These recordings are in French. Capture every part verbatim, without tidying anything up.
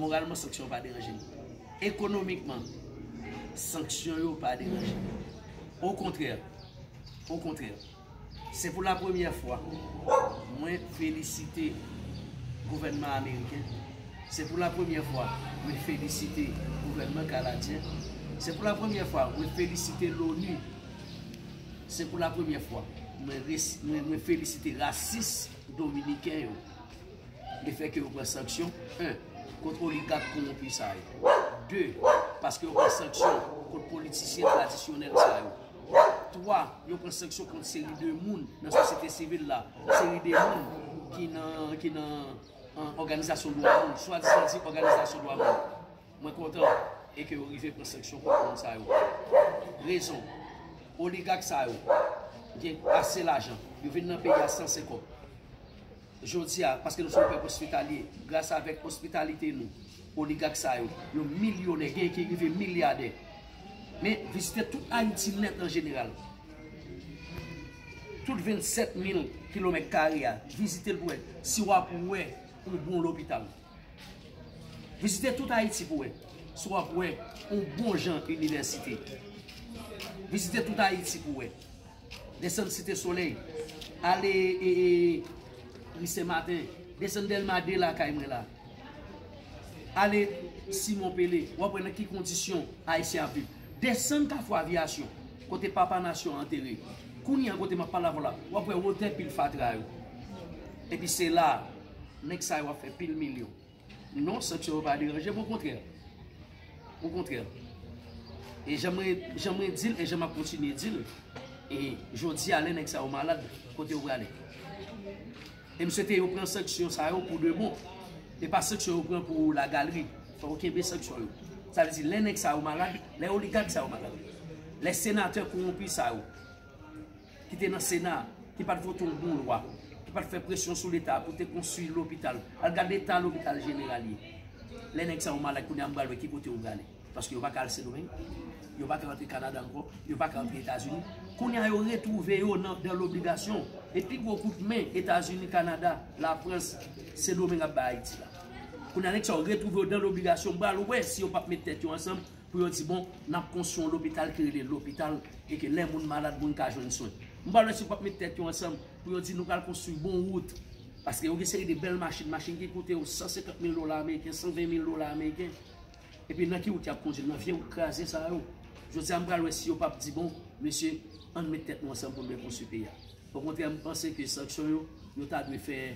moralement, sanction pas déranger. Économiquement, sanction pas déranger. Au contraire, au contraire, c'est pour la première fois, moi féliciter le gouvernement américain. C'est pour la première fois, je félicite le gouvernement canadien. C'est pour la première fois, je félicite l'ONU. C'est pour la première fois, je félicite les racistes dominicains. Le fait que vous prenez sanction, un, contre l'oligarque corrompu. deux, parce que vous prenez sanction contre les politiciens traditionnels. trois, vous prenez sanction contre une série de monde dans la société civile, là, une série de monde qui n'ont... Qui en organisation de l'O A M, soit disant organisation de l'O A M. Je suis content et que vous arrivez pour sanction contre ça. Raison, oligarque ça, qui a assez l'argent, vous venez dans le pays à cent cinquante. Je dis, parce que nous sommes un peuple hospitalier, grâce à l'hospitalité, nous, oligarque ça, vous millionnaire, qui arrive milliardaire. Mais visitez tout Haïti net en général. Tout vingt-sept mille kilomètres carrés, visitez le bois, si vous avez un bon l'hôpital. Visitez tout Haïti pour eux. Soit pour eux, un bon genre université. Visitez tout Haïti pour eux. Descendez Cité Soleil. Allez, et, et, ce matin. Descendez le Madé la Kaimre là. Allez, Simon Pelé. Vous prenez dans quelles conditions Haïtien vivent. Descendez Kafou Aviation. Côté Papa Nation enterré. Kounia côté ma parole voilà. Vous prenez hôtel pile fatra. Et puis c'est là. Nek sa yo fait pile million. Non, ça ne va pas déranger, au contraire. Au contraire. Et j'aimerais dire, et j'aimerais continuer à dire, et je dis à l'un que ça est malade, côté où aller. Et je souhaite prendre sanction ça pour deux mots. Et pas sanction pour la galerie. Il faut qu'il y ait sanction. Ça veut dire l'un que ça est malade, les oligarques ça est malade. Les sénateurs corrompus ça qui étaient dans le Sénat, qui ne peuvent pas voter le bon loi. Pas faire pression sur l'État pour te construire l'hôpital. Regardez l'État, l'hôpital généralier. Les gens qui sont malades, qui sont malades, qui sont malades. Parce qu'ils ne sont pas calcés demain. Ils ne sont pas rentrés au Canada encore. Ils ne sont pas rentrés aux États-Unis. Qu'on a retrouvé dans l'obligation. Et puis, beaucoup de mains, États-Unis, Canada, la France, c'est domaine à Haïti. Qu'on a retrouvé dans l'obligation. Si on ne peut pas mettre tête ensemble, pour dire bon, on a construit l'hôpital, créer l'hôpital, et que les gens malades vont jouer une soin. On ne peut pas mettre tête ensemble. Pour dire nous allons construire une bonne route. Parce qu'il y a une série de belles machines, machines qui coûtent cent cinquante mille dollars américains, cent vingt mille dollars américains. Et puis, dans qui vous avez conduit, dans qui vous crasez ça. Je dis à moi, si vous ne dites pas, bon, monsieur, on met tête ensemble pour nous construire le pays. Au contraire, je pense que les sanctions, nous devons faire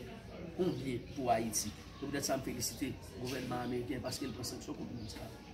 un bien pour Haïti. Donc, peut-être ça me félicite le gouvernement américain parce qu'il prend sanctions contre nous.